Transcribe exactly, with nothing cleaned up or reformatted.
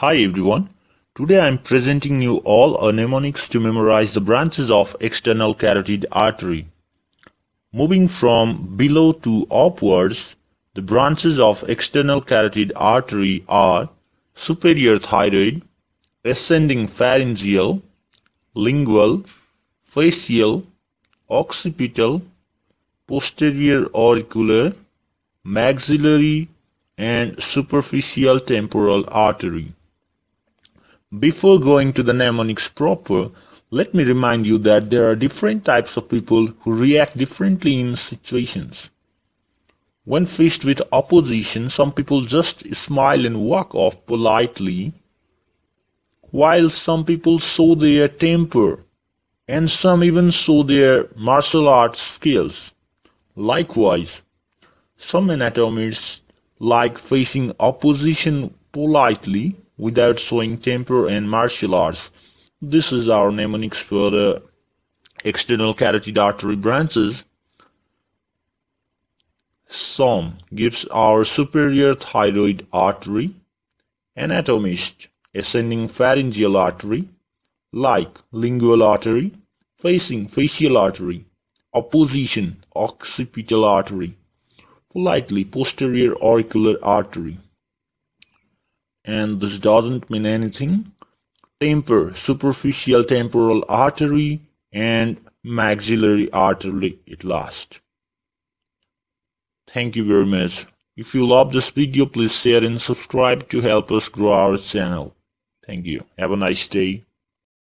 Hi everyone, today I am presenting you all a mnemonics to memorize the branches of external carotid artery. Moving from below to upwards, the branches of external carotid artery are superior thyroid, ascending pharyngeal, lingual, facial, occipital, posterior auricular, maxillary and superficial temporal artery. Before going to the mnemonics proper, let me remind you that there are different types of people who react differently in situations. When faced with opposition, some people just smile and walk off politely, while some people show their temper, and some even show their martial arts skills. Likewise, some anatomists like facing opposition politely, without showing temper and martial arts. This is our mnemonics for the external carotid artery branches. Some gives our superior thyroid artery, anatomist, ascending pharyngeal artery, like lingual artery, facing facial artery, opposition, occipital artery, politely, posterior auricular artery. And this doesn't mean anything. Temper, superficial temporal artery and maxillary artery at last. Thank you very much. If you love this video, please share and subscribe to help us grow our channel. Thank you. Have a nice day.